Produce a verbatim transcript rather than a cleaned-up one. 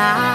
night.